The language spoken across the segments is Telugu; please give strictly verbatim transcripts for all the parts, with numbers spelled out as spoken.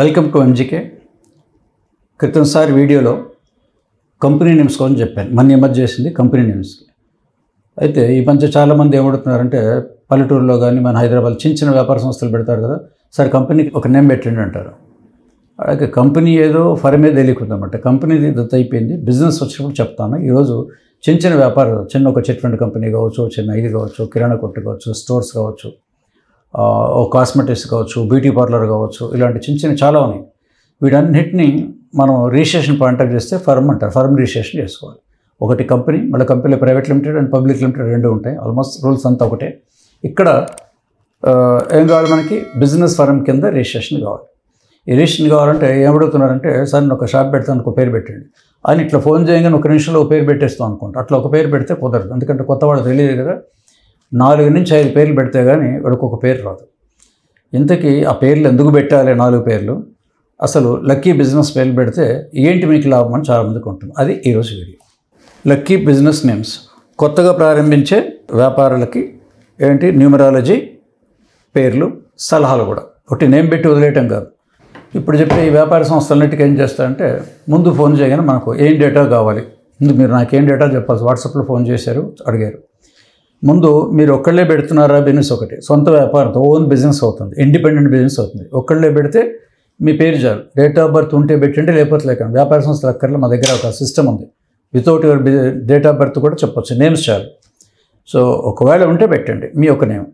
Welcome to M G K. Kritam sar video lo company names koni cheppan manni emerge chesindi company names ki aithe ee pancha chaala mandi em adugutunnaru ante pallatooru lo gaani man Hyderabad chinna chinna vyapara samsthalu pedtaru kada sir company ki oka name pettandi antaru alage company edo firm e teliyakundamanta company di datayipoyindi business vachinappudu cheptanu ee roju chinna chinna vyapara chinna oka chit fund company gavachu chinna idi gavachu kirana kottu gavachu stores gavachu or cosmetics gavachu beauty parlor gavachu ilanti chinna chinna chaala unnayi వీటన్నిటిని మనం రిజిస్ట్రేషన్ పాయింట్ ఆఫ్ చేస్తే ఫర్మ్ అంటారు. ఫర్మ్ రిజిస్ట్రేషన్ చేసుకోవాలి. ఒకటి కంపెనీ, మళ్ళీ కంపెనీలో private limited and public limited రెండు ఉంటాయి. ఆల్మోస్ట్ రూల్స్ అంతా ఒకటే. ఇక్కడ ఏం కావాలి, మనకి బిజినెస్ ఫర్మ్ కింద రిజిస్ట్రేషన్ కావాలి. ఈ రిజిస్ట్రేషన్ కావాలంటే ఏమడుగుతున్నారంటే, సార్ నేను ఒక షాప్ పెడతాను, ఒక పేరు పెట్టండి అని ఇట్లా ఫోన్ చేయగానే ఒక నిమిషంలో ఒక పేరు పెట్టేస్తాం అనుకుంటా. అట్లా ఒక పేరు పెడితే కుదరదు, ఎందుకంటే కొత్త వాళ్ళు తెలియదు కదా. నాలుగు నుంచి ఐదు పేర్లు పెడితే కానీ వాడికి ఒక పేరు రాదు. ఇంతకీ ఆ పేర్లు ఎందుకు పెట్టాలి, నాలుగు పేర్లు అసలు లక్కీ బిజినెస్ పేర్లు పెడితే ఏంటి మీకు లాభం అని చాలామందికి ఉంటుంది. అది ఈరోజు వీడియో. లక్కీ బిజినెస్ నేమ్స్ కొత్తగా ప్రారంభించే వ్యాపారులకి ఏంటి న్యూమరాలజీ పేర్లు సలహాలు కూడా. ఒకటి నేమ్ పెట్టి వదిలేయటం కాదు. ఇప్పుడు చెప్పే ఈ వ్యాపార సంస్థలన్నిటికీ ఏం చేస్తారంటే, ముందు ఫోన్ చేయగానే మనకు ఏం డేటా కావాలి, ముందు మీరు నాకేం డేటా చెప్పాలి. వాట్సాప్లో ఫోన్ చేశారు, అడిగారు, ముందు మీరు ఒక్కళ్ళే పెడుతున్నారా బిజినెస్, ఒకటి సొంత వ్యాపారంతో ఓన్ బిజినెస్ అవుతుంది, ఇండిపెండెంట్ బిజినెస్ అవుతుంది. ఒక్కళ్ళే పెడితే మీ పేరు చాలు, డేట్ ఆఫ్ బర్త్ ఉంటే పెట్టండి, లేకపోతే లేకండి. వ్యాపార సంస్థల అక్కర్లో మా దగ్గర ఒక సిస్టమ్ ఉంది, without your date of birth కూడా చెప్పొచ్చు, నేమ్స్ చాలు. సో ఒకవేళ ఉంటే పెట్టండి మీ ఒక నేమ్.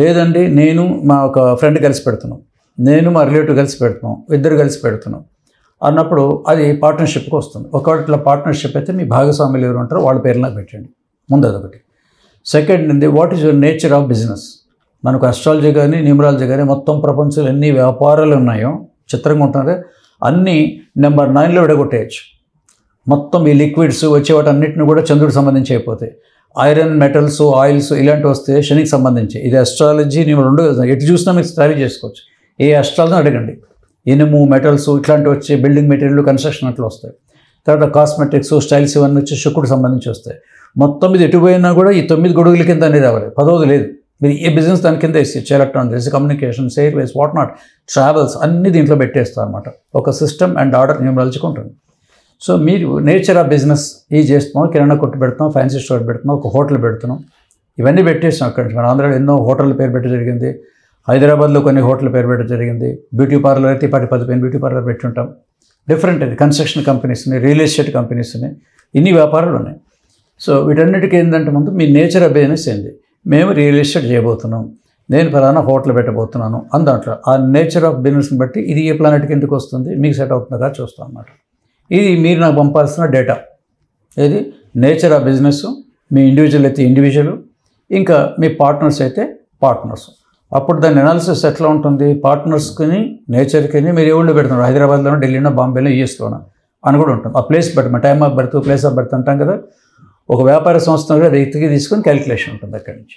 లేదండి నేను మా ఒక ఫ్రెండ్ కలిసి పెడుతున్నాం, నేను మా రిలేటివ్ కలిసి పెడుతున్నాం, ఇద్దరు కలిసి పెడుతున్నాం అన్నప్పుడు అది పార్ట్నర్షిప్కి వస్తుంది. ఒకవేళ ఇట్లా పార్ట్నర్షిప్ అయితే మీ భాగస్వాములు ఎవరు ఉంటారో వాళ్ళ పేరులా పెట్టండి, ముందు అదొకటి. సెకండ్ ఉంది, what is your nature of business. మనకు అస్ట్రాలజీ కానీ న్యూమరాలజీ కానీ మొత్తం ప్రపంచంలో ఎన్ని వ్యాపారాలు ఉన్నాయో చిత్రంగా ఉంటున్నారే అన్నీ నెంబర్ నైన్లో విడగొట్టేయచ్చు. మొత్తం ఈ లిక్విడ్స్ వచ్చే వాటి అన్నింటిని కూడా చంద్రుడికి సంబంధించి అయిపోతాయి. ఐరన్, మెటల్స్, ఆయిల్స్ ఇలాంటివి వస్తే శనికి సంబంధించి. ఇది అస్ట్రాలజీ నేను రెండు ఎటు చూసినా మీరు స్టడీ చేసుకోవచ్చు. ఏ అస్ట్రాలజీ అడగండి, ఇనుము, మెటల్స్ ఇట్లాంటివి వచ్చి బిల్డింగ్ మెటీరియల్, కన్స్ట్రక్షన్ అట్లా వస్తాయి. తర్వాత కాస్మెటిక్స్, స్టైల్స్ ఇవన్నీ వచ్చి శుక్రుడికి సంబంధించి వస్తాయి. మొత్తం ఇది ఎటుపోయినా కూడా ఈ తొమ్మిది గొడుగుల కింద అనేది రావాలి, పదోది లేదు. మీరు ఏ బిజినెస్ దాని కింద వేసేయచ్చు. Electronics, communications, airways, what not, travels అన్నీ దీంట్లో పెట్టేస్తారు అన్నమాట. ఒక సిస్టమ్ అండ్ ఆర్డర్ న్యూమరాలజీకి ఉంటుంది. సో మీరు నేచర్ ఆఫ్ బిజినెస్ ఈ చేస్తున్నాం, కిరాణా కొట్టు పెడుతున్నాం, ఫ్యాన్సీ స్టోర్ పెడుతున్నాం, ఒక హోటల్ పెడుతున్నాం, ఇవన్నీ పెట్టేస్తాం. అక్కడ మన ఆంధ్రాలో ఎన్నో హోటల్ పేరు పెట్టడం జరిగింది, హైదరాబాద్లో కొన్ని హోటల్ పేరు పెట్టడం జరిగింది. బ్యూటీ పార్లర్ అయితే ఇప్పటి పదిహేను బ్యూటీ పార్లర్ పెట్టి ఉంటాం. డిఫరెంట్ అది కన్స్ట్రక్షన్ కంపెనీస్ ఉన్నాయి, రియల్ ఎస్టేట్ కంపెనీస్ ఉన్నాయి, ఇన్ని వ్యాపారాలు ఉన్నాయి. సో వీటన్నిటికీ ఏంటంటే ముందు మీ నేచర్ ఆఫ్ బిజినెస్ ఏంది, మేము రియల్ ఎస్టేట్ చేయబోతున్నాం, నేను ఫలానా హోటల్ పెట్టబోతున్నాను అని దాంట్లో ఆ నేచర్ ఆఫ్ బిజినెస్ని బట్టి ఇది ఏ ప్లానెట్కి ఎందుకు వస్తుంది, మీకు సెట్ అవుతుందా చూస్తాం అన్నమాట. ఇది మీరు నాకు పంపాల్సిన డేటా. ఇది నేచర్ ఆఫ్ బిజినెస్. మీ ఇండివిజువల్ అయితే ఇండివిజువల్, ఇంకా మీ పార్ట్నర్స్ అయితే పార్ట్నర్స్. అప్పుడు దాని అనాలిసిస్ ఎట్లా ఉంటుంది, పార్ట్నర్స్కి నేచర్కి మీరు ఏ ఊళ్ళో పెడుతున్నారు, హైదరాబాద్లోనో, ఢిల్లీనో, బాంబేలో, యూఎస్లోనో అని కూడా ఉంటుంది. ఆ ప్లేస్ బట్టి మా time of birth, place of birth అంటాం కదా. ఒక వ్యాపార సంస్థ రైతుకి తీసుకొని క్యాలిక్యులేషన్ ఉంటుంది అక్కడి నుంచి.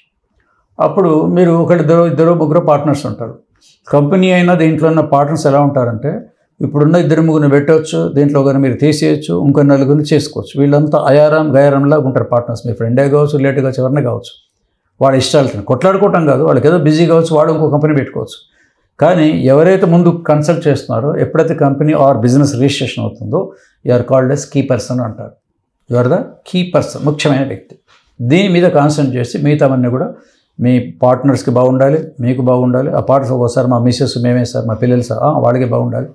అప్పుడు మీరు ఒకరిద్దరు ఇద్దరు ముగ్గురు పార్ట్నర్స్ ఉంటారు. కంపెనీ అయినా దీంట్లో ఉన్న పార్ట్నర్స్ ఎలా ఉంటారంటే, ఇప్పుడున్న ఇద్దరు ముగ్గురు పెట్టవచ్చు, దీంట్లో కానీ మీరు తీసేయచ్చు, ఇంకో నలుగురిని చేసుకోవచ్చు. వీళ్ళంతా అయారం గయారంలాగా ఉంటారు పార్ట్నర్స్. మీ ఫ్రెండే కావచ్చు, రిలేటివ్ కావచ్చు, ఎవరిని కావచ్చు, వాళ్ళ ఇష్టాలతో కొట్లాడుకోవటం కాదు. వాళ్ళకి ఏదో బిజీ కావచ్చు, వాడు ఇంకో కంపెనీ పెట్టుకోవచ్చు. కానీ ఎవరైతే ముందు కన్సల్ట్ చేస్తున్నారో, ఎప్పుడైతే కంపెనీ ఆర్ బిజినెస్ రిజిస్ట్రేషన్ అవుతుందో, you are called as key person అంటారు. You are the key person, ముఖ్యమైన వ్యక్తి. దీని మీద కాన్సన్ట్రేట్ చేసి మిగతావన్నీ కూడా మీ పార్ట్నర్స్కి బాగుండాలి, మీకు బాగుండాలి. ఆ పార్ట్నర్స్ ఒకసారి మా మిసెస్ మేమే సార్, మా పిల్లలు సార్ వాళ్ళకి బాగుండాలి,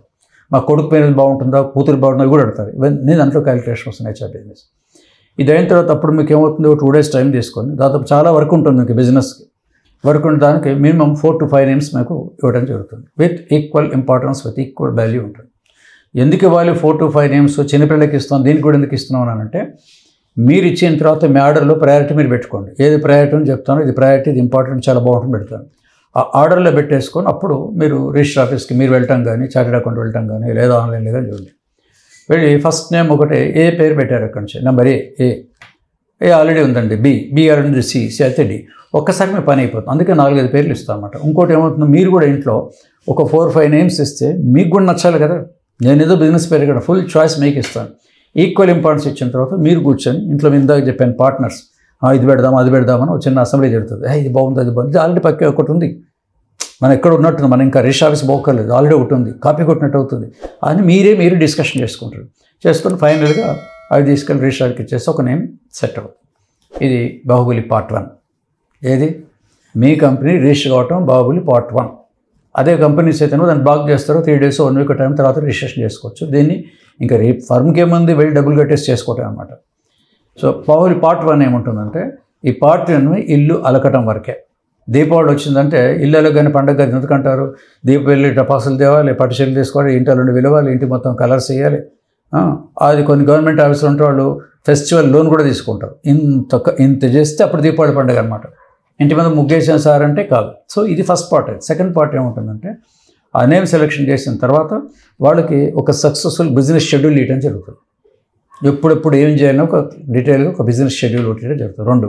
మా కొడుకు పేరు బాగుంటుందా, కూతురు బాగుంటుందా కూడా అడతారు. ఇవన్నీ దాంట్లో క్యాలిక్యులేషన్ వస్తున్నాయి హెచ్ఆర్ బిజినెస్. ఇది అయిన తర్వాత అప్పుడు మీకు ఏమవుతుంది, టూ డేస్ టైం తీసుకొని దాదాపు చాలా వర్క్ ఉంటుంది మీకు బిజినెస్కి. వర్క్ ఉండడానికి minimum four to five names మీకు ఇవ్వడం జరుగుతుంది, with equal importance, with equal value ఉంటుంది. ఎందుకు ఇవ్వాలి ఫోర్ టు ఫైవ్ నేమ్స్, చిన్నపిల్లలకి ఇస్తాం, దీనికి కూడా ఎందుకు ఇస్తున్నాం అని అంటే, మీరు ఇచ్చిన తర్వాత మీ ఆర్డర్లో ప్రయారిటీ మీరు పెట్టుకోండి. ఏది ప్రయారిటీ అని చెప్తాను, ఇది ప్రయారిటీ, ఇది ఇంపార్టెంట్, చాలా బాగుంటుంది పెడతాను. ఆ ఆర్డర్లో పెట్టేసుకొని అప్పుడు మీరు రిజిస్టర్ ఆఫీస్కి మీరు వెళ్ళటం కానీ, చార్టెడ్ అకౌంట్ వెళ్ళటం కానీ, లేదా ఆన్లైన్లో కానీ చూడండి. వెళ్ళి ఫస్ట్ నేమ్ ఒకటే ఏ పేరు పెట్టారు అక్కడి నుంచి, number A, A A already ఉందండి, B, B already, C, C అయితే డి. ఒక్కసారి మీ పని అయిపోతుంది. అందుకే నాలుగైదు పేర్లు ఇస్తాం అన్నమాట. ఇంకోటి ఏమవుతుంది, మీరు కూడా ఇంట్లో ఒక ఫోర్ ఫైవ్ నేమ్స్ ఇస్తే మీకు కూడా నచ్చాలి కదా. నేనేదో బిజినెస్ పేరు కదా, ఫుల్ చాయిస్ మీకు ఇస్తాను. ఈక్వల్ ఇంపార్టెన్స్ ఇచ్చిన తర్వాత మీరు కూర్చొని ఇంట్లో ఇందాక చెప్పాను పార్ట్నర్స్, ఇది పెడదామా అది పెడదామని ఒక చిన్న అసెంబ్లీ జరుగుతుంది. ఇది బాగుంది అది బాగుంది, ఆల్రెడీ పక్క ఒకటి ఉంది, మనం ఎక్కడ ఉన్నట్టు మనం ఇంకా రిజిస్టర్ ఆఫీస్ పోకర్లేదు, ఆల్రెడీ ఒకటి ఉంది, కాపీ కొట్టినట్టు అవుతుంది అని మీరే మీరు డిస్కషన్ చేసుకుంటారు. చేసుకుని ఫైనల్గా అవి తీసుకెళ్ళి రిజిస్టర్ ఆఫీస్కి ఇచ్చేసి ఒక నేమ్ సెట్ అవుతుంది. ఇది బాహుబలి పార్ట్ వన్. ఏది మీ కంపెనీ రిజిస్టర్ కావటం బాహుబలి పార్ట్ వన్. అదే కంపెనీస్ అయితేనో దాన్ని బ్లాక్ చేస్తారో three days one week time తర్వాత రిజిస్ట్రేషన్ చేసుకోవచ్చు. దీన్ని ఇంకా రేపు ఫర్మ్కి ఏముంది వెళ్ళి డబ్బులు కట్టేసి చేసుకోవటం అనమాట. సో బాహుబలి పార్ట్ వన్ ఏముంటుందంటే ఈ పార్ట్ వన్ ఇల్లు అలకటం వరకే. దీపావళి వచ్చిందంటే ఇల్లు అలగని పండగ గది ఎందుకంటారు? దీపం వెళ్ళి టపాసులు తేవాలి, పట్టుచీలు తీసుకోవాలి, ఇంటి నుండి విలవాలి, ఇంటి మొత్తం కలర్స్ వేయాలి. అది కొన్ని గవర్నమెంట్ ఆఫీసులు ఉంటే వాళ్ళు ఫెస్టివల్ లోన్ కూడా తీసుకుంటారు. ఇంత ఇంత చేస్తే అప్పుడు దీపావళి పండుగ అనమాట. ఇంటి మీద ముగ్గేసాం సార్ అంటే కాదు. సో ఇది ఫస్ట్ పార్ట్. సెకండ్ పార్ట్ ఏముంటుందంటే ఆ నేమ్ సెలెక్షన్ చేసిన తర్వాత వాళ్ళకి ఒక సక్సెస్ఫుల్ బిజినెస్ షెడ్యూల్ ఇవ్వడం జరుగుతుంది. ఎప్పుడెప్పుడు ఏం చేయాలని ఒక డీటెయిల్గా ఒక బిజినెస్ షెడ్యూల్ ఇవ్వడం జరుగుతుంది. రెండు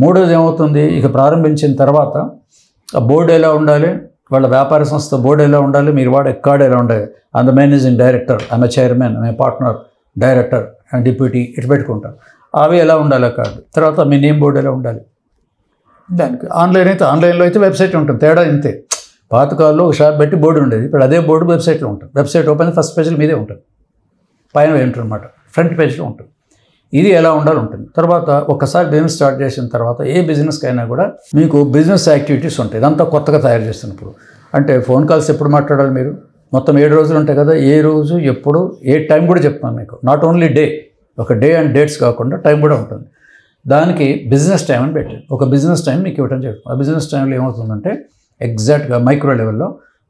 మూడోది ఏమవుతుంది, ఇక ప్రారంభించిన తర్వాత ఆ బోర్డు ఎలా ఉండాలి, వాళ్ళ వ్యాపార సంస్థ బోర్డు ఎలా ఉండాలి, మీరు వాడు ఎక్కడ ఎలా ఉండాలి, అండ్ మేనేజింగ్ డైరెక్టర్, ఆమె చైర్మన్, ఆమె పార్ట్నర్, డైరెక్టర్, డిప్యూటీ ఇటు పెట్టుకుంటారు. అవి ఎలా ఉండాలి అక్కడ. తర్వాత మీ నేమ్ బోర్డు ఎలా ఉండాలి. దానికి ఆన్లైన్ అయితే ఆన్లైన్లో అయితే వెబ్సైట్ ఉంటుంది. తేడా ఇంతే. పాతకాల్లో ఒక షాప్ పెట్టి బోర్డు ఉండేది, ఇప్పుడు అదే బోర్డు వెబ్సైట్లో ఉంటుంది. వెబ్సైట్ ఓపెన్ ఫస్ట్ పేజ్లో మీదే ఉంటుంది, పైన ఉంటుంది అనమాట, ఫ్రంట్ పేజ్లో ఉంటుంది. ఇది ఎలా ఉండాలి ఉంటుంది. తర్వాత ఒకసారి బిజినెస్ స్టార్ట్ చేసిన తర్వాత ఏ బిజినెస్కైనా కూడా మీకు బిజినెస్ యాక్టివిటీస్ ఉంటాయి. ఇదంతా కొత్తగా తయారు చేస్తున్నప్పుడు అంటే ఫోన్ కాల్స్ ఎప్పుడు మాట్లాడాలి, మీరు మొత్తం ఏడు రోజులు ఉంటాయి కదా, ఏ రోజు ఎప్పుడు ఏ టైం కూడా చెప్తున్నాను మీకు. నాట్ ఓన్లీ డే, ఒక డే అండ్ డేట్స్ కాకుండా టైం కూడా ఉంటుంది. దానికి బిజినెస్ టైం అని పెట్టారు. ఒక బిజినెస్ టైం మీకు ఇవ్వటం జరుగుతుంది. ఆ బిజినెస్ టైంలో ఏమవుతుందంటే ఎగ్జాక్ట్గా మైక్రో లెవెల్లో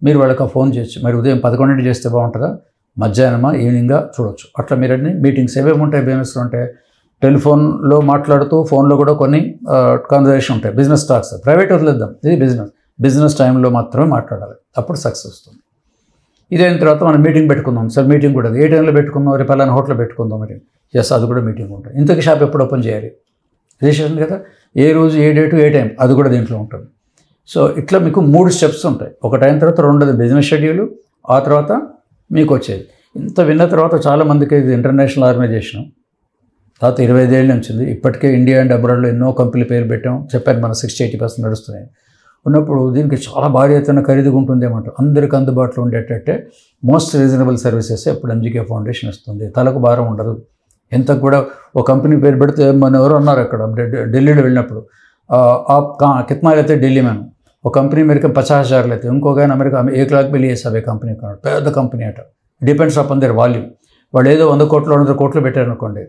మీరు వాళ్ళకి ఫోన్ చేయొచ్చు. మరి ఉదయం పదకొండింటి చేస్తే బాగుంటుందా, మధ్యాహ్నమా, ఈవినింగ్గా చూడవచ్చు. అట్లా మీరు అన్ని మీటింగ్స్ ఏవేమి ఉంటాయి బిజినెస్లో అంటే టెలిఫోన్లో మాట్లాడుతూ ఫోన్లో కూడా కొన్ని కన్వర్జేషన్ ఉంటాయి. బిజినెస్ టాక్స్ ప్రైవేట్ వదిలేద్దాం, ఇది బిజినెస్. బిజినెస్ టైంలో మాత్రమే మాట్లాడాలి, అప్పుడు సక్సెస్ వస్తుంది. ఇదైన తర్వాత మనం మీటింగ్ పెట్టుకుందాం సార్, మీటింగ్ కూడా ఏ టైంలో పెట్టుకుందాం, రేపు అలానే హోటల్లో పెట్టుకుందాం మరి, ఎస్ అది కూడా మీటింగ్ ఉంటుంది. ఇంతకీ షాప్ ఎప్పుడు ఓపెన్ చేయాలి, రిజిస్ట్రేషన్ కదా, ఏ రోజు ఏ డేటు ఏ టైం అది కూడా దీంట్లో ఉంటుంది. సో ఇట్లా మీకు మూడు స్టెప్స్ ఉంటాయి. ఒకటి అయిన తర్వాత రెండోది బిజినెస్ షెడ్యూలు, ఆ తర్వాత మీకు వచ్చేది. ఇంత విన్న తర్వాత చాలామందికి ఇది ఇంటర్నేషనల్ ఆర్గనైజేషన్ తర్వాత ఇరవై ఐదేళ్ళ నుంచి ఉంది. ఇప్పటికే ఇండియా అండ్ అబ్రాడ్లో ఎన్నో కంపెనీలు పేరు పెట్టాం. చెప్పాను మన సిక్స్టీ ఎయిటీ పర్సెంట్ నడుస్తున్నాయి. ఉన్నప్పుడు దీనికి చాలా భారీ ఎత్తున ఖరీదుగా ఉంటుందేమంటారు. అందరికీ అందుబాటులో ఉండేటట్టే మోస్ట్ రీజనబుల్ సర్వీసెస్ ఎప్పుడు ఎంజీకే ఫౌండేషన్ ఇస్తుంది. తలకు భారం ఉండదు. ఎంత కూడా ఒక కంపెనీ పేరు పెడితే మన ఎవరు అన్నారు అక్కడ ఢిల్లీలో వెళ్ళినప్పుడు, కిత్నాలు అయితే ఢిల్లీ మ్యాన్, ఒక కంపెనీ అమెరికా పచాస్ హజార్లు అయితే ఇంకొక అమెరికా ఏక్ లాక్ బిలియన్ సభే కంపెనీ కాదు, పెద్ద కంపెనీ అట. Depends upon their volume. వాళ్ళు ఏదో వంద కోట్లు వంద కోట్లు పెట్టారనుకోండి,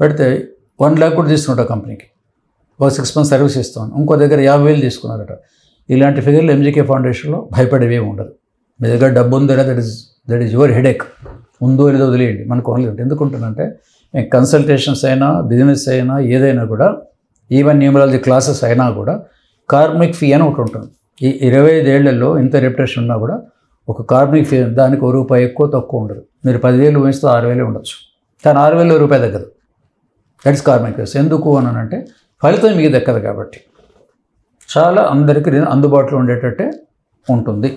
పెడితే వన్ ల్యాక్ కూడా తీసుకున్నాడు కంపెనీకి, ఒక సిక్స్ మంత్స్ సర్వీస్ ఇస్తాను. ఇంకో దగ్గర యాభై వేలు తీసుకున్నారట. ఇలాంటి ఫిగర్లు ఎంజీకే ఫౌండేషన్లో భయపడేవి ఏమి ఉండదు. మీ దగ్గర డబ్బు ఉందో లేదా, that is that is your headache, ఉందో లేదో వదిలేయండి. మనకు ఓన్లీ ఉంటుంది. ఎందుకుంటుందంటే మేము కన్సల్టేషన్స్ అయినా బిజినెస్ అయినా ఏదైనా కూడా, ఈవెన్ న్యూమరాలజీ క్లాసెస్ అయినా కూడా కార్మిక్ ఫీ అని ఒకటి ఉంటుంది. ఈ ఇరవై ఐదేళ్లలో ఇంత రెప్యుటేషన్ ఉన్నా కూడా ఒక కార్మిక్ ఫీ దానికి ఒక రూపాయి ఎక్కువ తక్కువ ఉండదు. మీరు పదివేలు ఊహిస్తే ఆరు వేలే ఉండొచ్చు, కానీ ఆరు వేల రూపాయి దగ్గర దట్స్ కార్మిక్ ఫీస్. ఎందుకు అని అంటే ఫలితం మీకు దక్కదు కాబట్టి చాలా అందరికీ అందుబాటులో ఉండేటట్టే ఉంటుంది.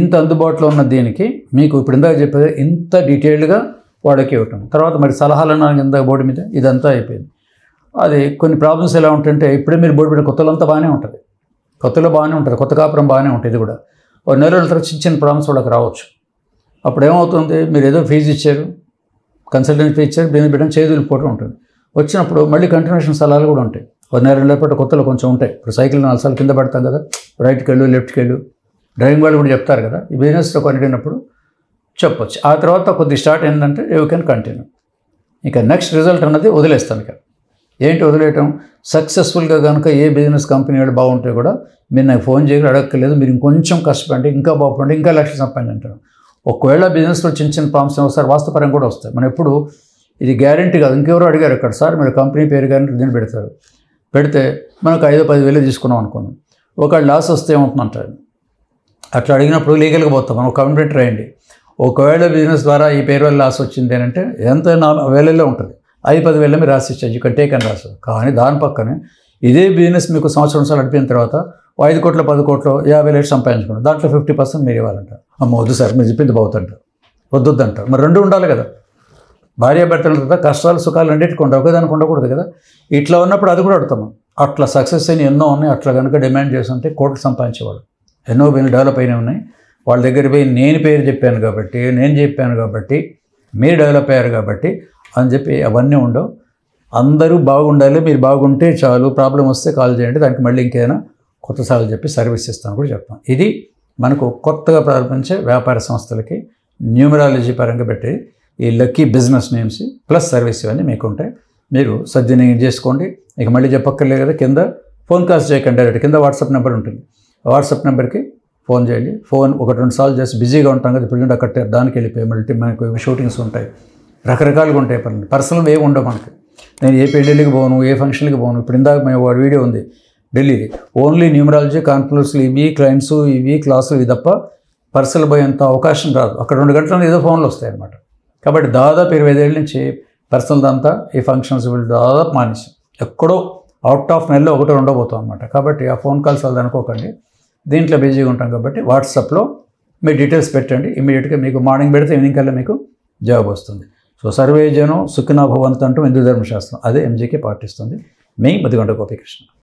ఇంత అందుబాటులో ఉన్న దీనికి మీకు ఇప్పుడు ఇందాక చెప్పేది ఇంత డీటెయిల్డ్గా వాళ్ళకి ఇవ్వటం. తర్వాత మరి సలహాలను ఇందాక బోర్డు మీద ఇదంతా అయిపోయింది. అది కొన్ని ప్రాబ్లమ్స్ ఎలా ఉంటుంటే ఇప్పుడే మీరు బోర్డు పెట్టిన కొత్తలో అంతా బాగానే ఉంటుంది, కొత్తలో బాగానే ఉంటుంది, కొత్త కాపురం బాగానే ఉంటుంది. ఇది కూడా ఒక నెల రోజుల తర్వాత చిన్న చిన్న ప్రాబ్లమ్స్ వాళ్ళకి రావచ్చు. అప్పుడు ఏమవుతుంది, మీరు ఏదో ఫీజు ఇచ్చారు, కన్సల్టెంట్ ఫీజు ఇచ్చారు, దీన్ని పెట్టడం చేదులిపోవటం ఉంటుంది. వచ్చినప్పుడు మళ్ళీ కంటిన్యూషన్ సలహాలు కూడా ఉంటాయి. ఒక నెల రోజుల పాటు కొత్తలో కొంచెం ఉంటాయి. ఇప్పుడు సైకిల్ నాలుగు సార్లు కింద పెడతాం కదా, రైట్కి వెళ్ళు లెఫ్ట్కి వెళ్ళు, డ్రైవింగ్ వాళ్ళు కూడా చెప్తారు కదా. ఈ బిజినెస్లో కొనిటప్పుడు చెప్పొచ్చు. ఆ తర్వాత కొద్ది స్టార్ట్ ఏంటంటే యూ కెన్ కంటిన్యూ. ఇక నెక్స్ట్ రిజల్ట్ అన్నది వదిలేస్తాను. ఇక ఏంటి వదిలేయటం, సక్సెస్ఫుల్గా కనుక ఏ బిజినెస్ కంపెనీ వాడు బాగుంటే కూడా మీరు నాకు ఫోన్ చేయగలి అడగక్కర్లేదు, మీరు ఇంకొంచెం కష్టపడి ఇంకా బాగుపడి ఇంకా లక్షలు సంపాదించారు. ఒకవేళ బిజినెస్లో చిన్న చిన్న ప్రాబ్లమ్స్ వస్తారు, వాస్తవపరంగా కూడా వస్తాయి. మనం ఎప్పుడు ఇది గ్యారంటీ కాదు. ఇంకెవరో అడిగారు అక్కడ, సార్ మీరు కంపెనీ పేరు గ్యారంటీ దీన్ని పెడతారు, పెడితే మనకు ఐదో పది వేలు తీసుకున్నాం అనుకున్నాం, ఒకవేళ లాస్ వస్తే ఏమవుతుందంటారు. అట్లా అడిగినప్పుడు లీగల్గా పోతాం మనం, కంప్లైంట్ రాయండి. ఒకవేళ బిజినెస్ ద్వారా ఈ పేరు వల్ల లాస్ వచ్చింది అని అంటే ఎంత వేలల్లో ఉంటుంది, ఐదు పది వేల మీరు రాసి ఇచ్చారు, ఇక్కడ టేక్ అని రాసారు. కానీ దాని పక్కనే ఇదే బిజినెస్ మీకు సంవత్సరం సార్లు నడిపిన తర్వాత ఐదు కోట్ల పది కోట్లు యాభై లక్షలు సంపాదించుకున్నారు, దాంట్లో ఫిఫ్టీ పర్సెంట్ మీరు ఇవ్వాలంటారు. అమ్మ వద్దు సార్ మీరు చెప్పింది బాగుందంటారు, వద్దొద్దంటారు. మరి రెండు ఉండాలి కదా, భార్య భర్తల తర్వాత కష్టాలు సుఖాలు అన్నిటి కొండ ఒకదానికి ఉండకూడదు కదా. ఇట్లా ఉన్నప్పుడు అది కూడా అడుగుతాము. అట్లా సక్సెస్ అయిన ఎన్నో ఉన్నాయి. అట్లా కనుక డిమాండ్ చేస్తుంటే కోట్లు సంపాదించేవాళ్ళు ఎన్నో వీళ్ళు డెవలప్ అయినవి ఉన్నాయి. వాళ్ళ దగ్గర పోయి నేను పేరు చెప్పాను కాబట్టి నేను చెప్పాను కాబట్టి మీరు డెవలప్ అయ్యారు కాబట్టి అని చెప్పి అవన్నీ ఉండవు. అందరూ బాగుండాలి, మీరు బాగుంటే చాలు. ప్రాబ్లం వస్తే కాల్ చేయండి, దానికి మళ్ళీ ఇంకేదైనా కొత్త సార్లు చెప్పి సర్వీస్ ఇస్తాను కూడా చెప్తాం. ఇది మనకు కొత్తగా ప్రారంభించే వ్యాపార సంస్థలకి న్యూమరాలజీ పరంగా పెట్టి ఈ lucky business names plus service ఇవన్నీ మీకు ఉంటాయి. మీరు సద్వినియోగం చేసుకోండి. ఇక మళ్ళీ చెప్పక్కర్లేదు కదా. కింద ఫోన్ కాల్స్ చేయకండి, డైరెక్ట్ కింద వాట్సాప్ నెంబర్ ఉంటుంది. వాట్సాప్ నెంబర్కి ఫోన్ చేయండి. ఫోన్ ఒకటి రెండు సార్లు చేసి బిజీగా ఉంటాం కదా ఇప్పుడు, అక్కడ దానికి వెళ్ళిపోయి మళ్ళీ మనకు షూటింగ్స్ ఉంటాయి, రకరకాలుగా ఉంటాయి పనులు. పర్సనల్ ఏమి ఉండవు మనకి. నేను ఏ పెళ్ళిళ్ళకి పోను, ఏ ఫంక్షన్కి పోను. ఇప్పుడు ఇందాక మేము వాడు వీడియో ఉంది ఢిల్లీది, ఓన్లీ న్యూమరాలజీ కాన్ఫరెన్స్లు ఇవి క్లయింట్స్ ఇవి క్లాసులు ఇవి తప్ప పర్సనల్ పోయేంత అవకాశం రాదు. అక్కడ రెండు గంటలు ఏదో ఫోన్లు వస్తాయి అన్నమాట. కాబట్టి దాదాపు ఇరవై ఐదేళ్ళ నుంచి పర్సనల్ అంతా ఈ ఫంక్షన్స్ వీళ్ళు దాదాపు మానేసి ఎక్కడో అవుట్ ఆఫ్ నెలలో ఒకటో రెండో పోతాం అనమాట. కాబట్టి ఆ ఫోన్ కాల్స్ అది అనుకోకండి. దీంట్లో బిజీగా ఉంటాం కాబట్టి వాట్సాప్లో మీ డీటెయిల్స్ పెట్టండి. ఇమీడియట్గా మీకు మార్నింగ్ పెడితే ఈవినింగ్ కల్లా మీకు జాబ్ వస్తుంది. సో సర్వే జనం సుఖినాభవంతు అంటూ హిందూ ధర్మశాస్త్రం అదే ఎంజీకే పాటిస్తుంది. మీ మధుగండ గోపికృష్ణ.